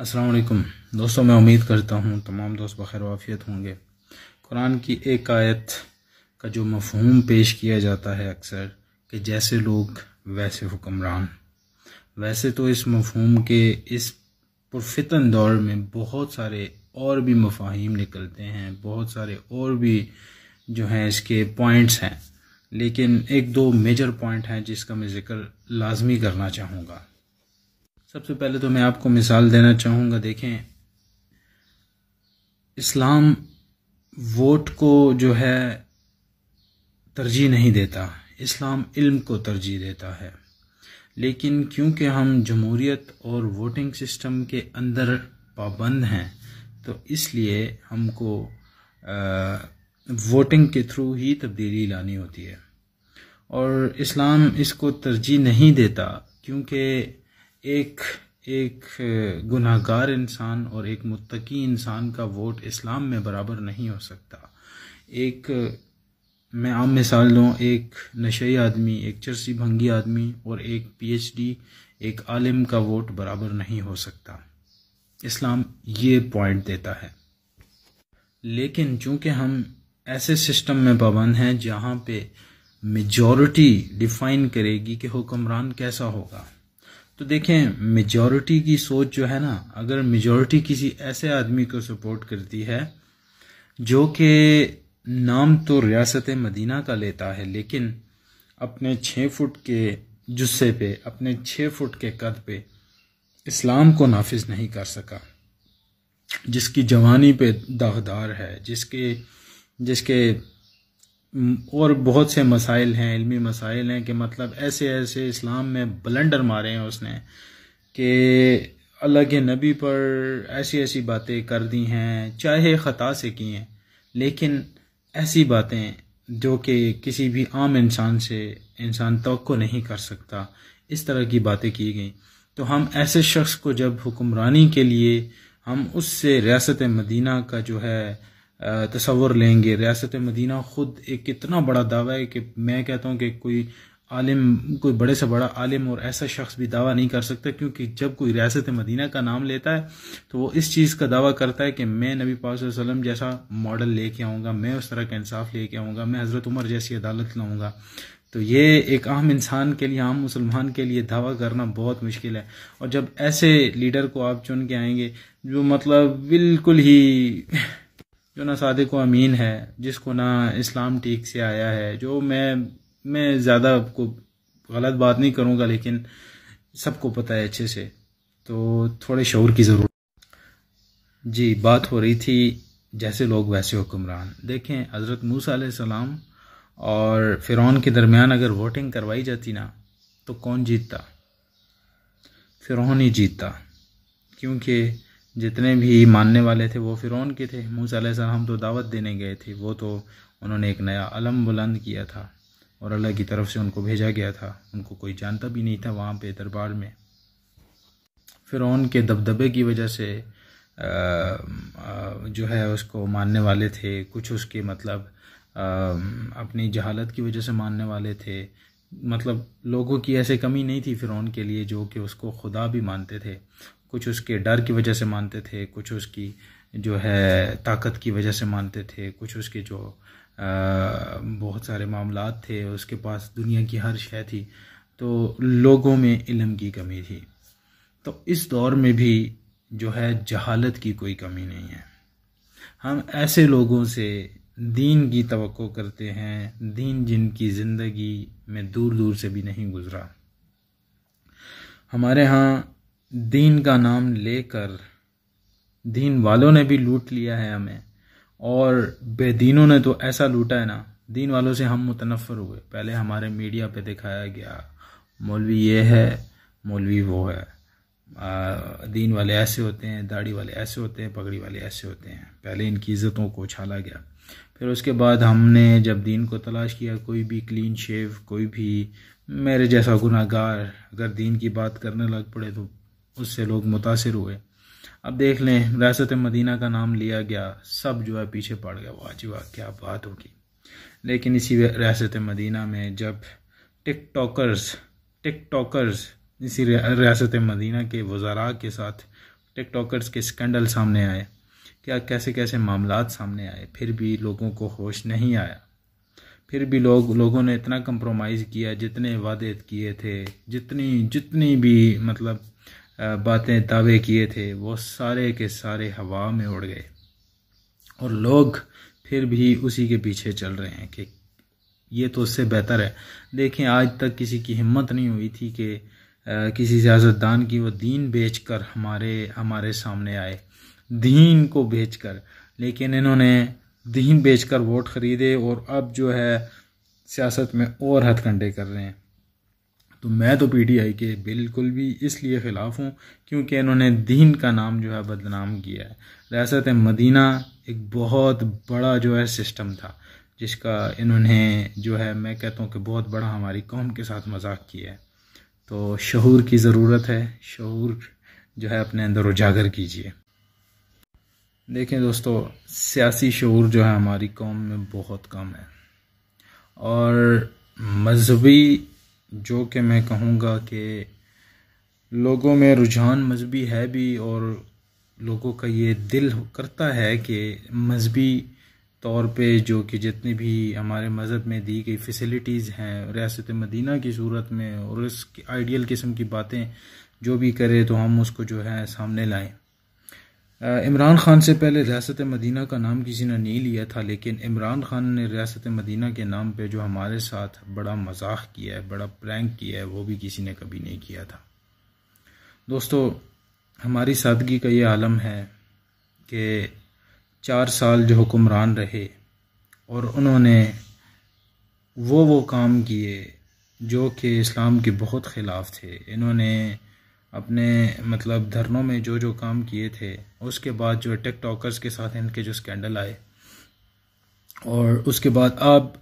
अस्सलाम वालेकुम दोस्तों, मैं उम्मीद करता हूँ तमाम दोस्त बखैर वाफियत होंगे। कुरान की एक आयत का जो मफहूम पेश किया जाता है अक्सर कि जैसे लोग वैसे हुक्मरान, वैसे तो इस मफहूम के इस पुरफितन दौर में बहुत सारे और भी मफाहिम निकलते हैं, बहुत सारे और भी जो हैं इसके पॉइंट्स हैं, लेकिन एक दो मेजर पॉइंट हैं जिसका मैं ज़िक्र लाजमी करना चाहूँगा। सबसे पहले तो मैं आपको मिसाल देना चाहूँगा। देखें, इस्लाम वोट को जो है तरजीह नहीं देता, इस्लाम इल्म को तरजीह देता है। लेकिन क्योंकि हम जमहूरियत और वोटिंग सिस्टम के अंदर पाबंद हैं, तो इसलिए हमको वोटिंग के थ्रू ही तब्दीली लानी होती है। और इस्लाम इसको तरजीह नहीं देता क्योंकि एक एक गुनाहगार इंसान और एक मुत्तकी इंसान का वोट इस्लाम में बराबर नहीं हो सकता। एक मैं आम मिसाल दूँ, एक नशेई आदमी, एक चरसी भंगी आदमी और एक पीएचडी, एक आलिम का वोट बराबर नहीं हो सकता। इस्लाम ये पॉइंट देता है। लेकिन चूँकि हम ऐसे सिस्टम में पाबंद हैं जहाँ पे मेजॉरिटी डिफाइन करेगी कि हुक्मरान कैसा होगा। तो देखें, मेजॉरिटी की सोच जो है ना, अगर मेजॉरिटी किसी ऐसे आदमी को सपोर्ट करती है जो कि नाम तो रियासत मदीना का लेता है, लेकिन अपने 6 फुट के जुस्से पे, अपने 6 फुट के कद पे इस्लाम को नाफिज नहीं कर सका, जिसकी जवानी पे दागदार है, जिसके और बहुत से मसाइल हैं, इल्मी मसाइल हैं कि मतलब ऐसे ऐसे इस्लाम में ब्लंडर मारे हैं उसने कि अल्लाह के नबी पर ऐसी ऐसी बातें कर दी हैं, चाहे ख़ता से की हैं, लेकिन ऐसी बातें जो कि किसी भी आम इंसान से इंसान तवक्को नहीं कर सकता, इस तरह की बातें की गई। तो हम ऐसे शख्स को जब हुक्मरानी के लिए हम उससे रियासत मदीना का जो है तस्वर लेंगे, रियासत मदीना ख़ुद एक कितना बड़ा दावा है कि मैं कहता हूँ कि कोई आलिम, कोई बड़े से बड़ा आलिम और ऐसा शख्स भी दावा नहीं कर सकता, क्योंकि जब कोई रियासत मदीना का नाम लेता है तो वो इस चीज़ का दावा करता है कि मैं नबी पाक सल्लल्लाहु अलैहि वसल्लम जैसा मॉडल लेके आऊँगा, मैं उस तरह का इंसाफ लेके आऊँगा, मैं हज़रत उमर जैसी अदालत लाऊँगा। तो ये एक आम इंसान के लिए, आम मुसलमान के लिए दावा करना बहुत मुश्किल है। और जब ऐसे लीडर को आप चुन के आएंगे जो मतलब बिल्कुल ही जो ना सादिक अमीन है, जिसको ना इस्लाम ठीक से आया है, जो मैं ज़्यादा आपको गलत बात नहीं करूँगा लेकिन सबको पता है अच्छे से, तो थोड़े शऊर की ज़रूरत। जी, बात हो रही थी जैसे लोग वैसे हुक्मरान। देखें, हज़रत मूसा अलैहिस्सलाम और फ़िरौन के दरमियान अगर वोटिंग करवाई जाती ना, तो कौन जीतता? फ़िरौन ही जीतता, क्योंकि जितने भी मानने वाले थे वो फ़िरौन के थे। मूसा अलैहिस्सलाम तो दावत देने गए थे, वो तो उन्होंने एक नया अलम बुलंद किया था और अल्लाह की तरफ से उनको भेजा गया था, उनको कोई जानता भी नहीं था वहाँ पे दरबार में। फ़िरौन के दबदबे की वजह से जो है उसको मानने वाले थे, कुछ उसके मतलब अपनी जहालत की वजह से मानने वाले थे। मतलब लोगों की ऐसे कमी नहीं थी फ़िरौन के लिए जो कि उसको खुदा भी मानते थे, कुछ उसके डर की वजह से मानते थे, कुछ उसकी जो है ताकत की वजह से मानते थे, कुछ उसके जो बहुत सारे मामलात थे, उसके पास दुनिया की हर शय थी। तो लोगों में इल्म की कमी थी। तो इस दौर में भी जो है जहालत की कोई कमी नहीं है। हम ऐसे लोगों से दीन की तवक्को करते हैं, दीन जिनकी ज़िंदगी में दूर दूर से भी नहीं गुजरा। हमारे यहाँ दीन का नाम लेकर दीन वालों ने भी लूट लिया है हमें, और बेदीनों ने तो ऐसा लूटा है ना, दीन वालों से हम मुतनफ़र हुए। पहले हमारे मीडिया पे दिखाया गया मौलवी ये है, मौलवी वो है, दीन वाले ऐसे होते हैं, दाढ़ी वाले ऐसे होते हैं, पगड़ी वाले ऐसे होते हैं। पहले इनकी इज़्ज़तों को उछाला गया। फिर उसके बाद हमने जब दीन को तलाश किया, कोई भी क्लीन शेव, कोई भी मेरे जैसा गुनाहगार अगर दीन की बात करने लग पड़े तो उससे लोग मुतासिर हुए। अब देख लें, रियासत मदीना का नाम लिया गया, सब जो है पीछे पड़ गया। वाह जी वाह, क्या बात होगी। लेकिन इसी रियासत मदीना में जब टिकटॉकर्स इसी रियासत मदीना के वज़रा के साथ टिकटॉकर्स के स्कैंडल सामने आए, क्या कैसे कैसे मामलात सामने आए, फिर भी लोगों को होश नहीं आया। फिर भी लोगों ने इतना कंप्रोमाइज़ किया, जितने वादे किए थे, जितनी भी मतलब बातें दावे किए थे, वो सारे के सारे हवा में उड़ गए। और लोग फिर भी उसी के पीछे चल रहे हैं कि ये तो उससे बेहतर है। देखें, आज तक किसी की हिम्मत नहीं हुई थी कि किसी सियासतदान की वो दीन बेचकर हमारे सामने आए, दीन को बेचकर। लेकिन इन्होंने दीन बेचकर वोट ख़रीदे और अब जो है सियासत में और हथकंडे कर रहे हैं। तो मैं तो पीटीआई के बिल्कुल भी इसलिए ख़िलाफ़ हूँ क्योंकि इन्होंने दीन का नाम जो है बदनाम किया है। रियासत मदीना एक बहुत बड़ा जो है सिस्टम था, जिसका इन्होंने जो है, मैं कहता हूँ कि बहुत बड़ा हमारी कौम के साथ मजाक किया है। तो शऊर की ज़रूरत है, शऊर जो है अपने अंदर उजागर कीजिए। देखें दोस्तों, सियासी शऊर जो है हमारी कौम में बहुत कम है। और मजहबी, जो कि मैं कहूँगा कि लोगों में रुझान मजहबी है भी, और लोगों का ये दिल करता है कि मजहबी तौर पे जो कि जितनी भी हमारे मज़हब में दी गई फैसिलिटीज़ हैं रियासत मदीना की सूरत में, और इसकी आइडियल किस्म की बातें जो भी करे तो हम उसको जो है सामने लाएं। इमरान खान से पहले रियासत मदीना का नाम किसी ने नहीं लिया था, लेकिन इमरान खान ने रियासत मदीना के नाम पे जो हमारे साथ बड़ा मजाक किया है, बड़ा प्रैंक किया है, वो भी किसी ने कभी नहीं किया था। दोस्तों, हमारी सादगी का ये आलम है कि 4 साल जो हुक्मरान रहे और उन्होंने वो काम किए जो कि इस्लाम के बहुत ख़िलाफ़ थे। इन्होंने अपने मतलब धरनों में जो काम किए थे, उसके बाद जो टिकटॉकर्स के साथ इनके जो स्कैंडल आए, और उसके बाद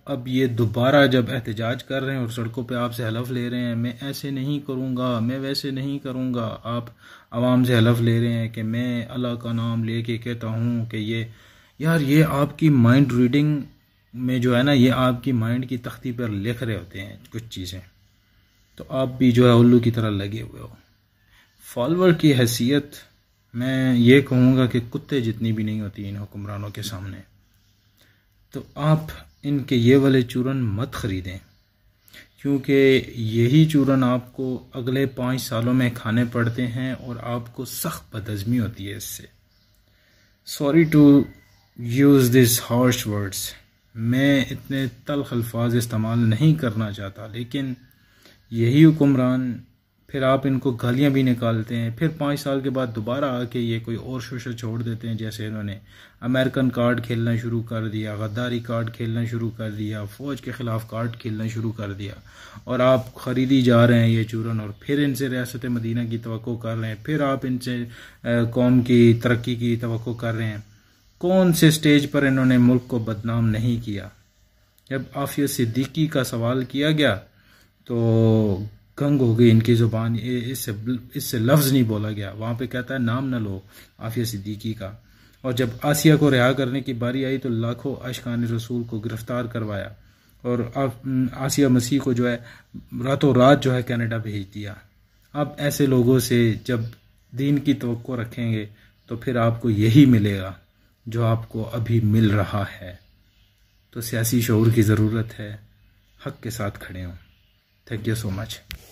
अब ये दोबारा जब एहतजाज कर रहे हैं और सड़कों पे आपसे हलफ ले रहे हैं, मैं ऐसे नहीं करूँगा, मैं वैसे नहीं करूँगा, आप आवाम से हलफ ले रहे हैं कि मैं अल्लाह का नाम ले के कहता हूँ कि ये यार, ये आपकी माइंड रीडिंग में जो है ना, ये आपकी माइंड की तख्ती पर लिख रहे होते हैं कुछ चीज़ें। तो आप भी जो है उल्लू की तरह लगे हुए हो। फॉलोअर की हैसियत मैं ये कहूँगा कि कुत्ते जितनी भी नहीं होती इन हुक्मरानों के सामने। तो आप इनके ये वाले चूरन मत ख़रीदें, क्योंकि यही चूरन आपको अगले 5 सालों में खाने पड़ते हैं और आपको सख्त बदहज़मी होती है इससे। Sorry to use this harsh words, मैं इतने तल्ख अल्फाज इस्तेमाल नहीं करना चाहता, लेकिन यही हुक्मरान, फिर आप इनको गालियाँ भी निकालते हैं, फिर 5 साल के बाद दोबारा आके ये कोई और शोशा छोड़ देते हैं। जैसे इन्होंने अमेरिकन कार्ड खेलना शुरू कर दिया, गद्दारी कार्ड खेलना शुरू कर दिया, फ़ौज के ख़िलाफ़ कार्ड खेलना शुरू कर दिया, और आप ख़रीदी जा रहे हैं ये चूरन, और फिर इनसे रियासत मदीना की तवक्को कर रहे हैं, फिर आप इनसे कौम की तरक्की की तवक्को कर रहे हैं। कौन से स्टेज पर इन्होंने मुल्क को बदनाम नहीं किया? जब आफिया सिद्दीकी का सवाल किया गया तो गंग हो गई इनकी ज़ुबान, इससे लफ्ज़ नहीं बोला गया। वहाँ पे कहता है नाम ना लो आफिया सिद्दीकी का। और जब आसिया को रिहा करने की बारी आई तो लाखों अशकान रसूल को गिरफ़्तार करवाया, और आसिया मसीह को जो है रातों रात जो है कनाडा भेज दिया। आप ऐसे लोगों से जब दीन की तवक्को रखेंगे तो फिर आपको यही मिलेगा जो आपको अभी मिल रहा है। तो सियासी शऊर की ज़रूरत है, हक के साथ खड़े हों। Thank you so much.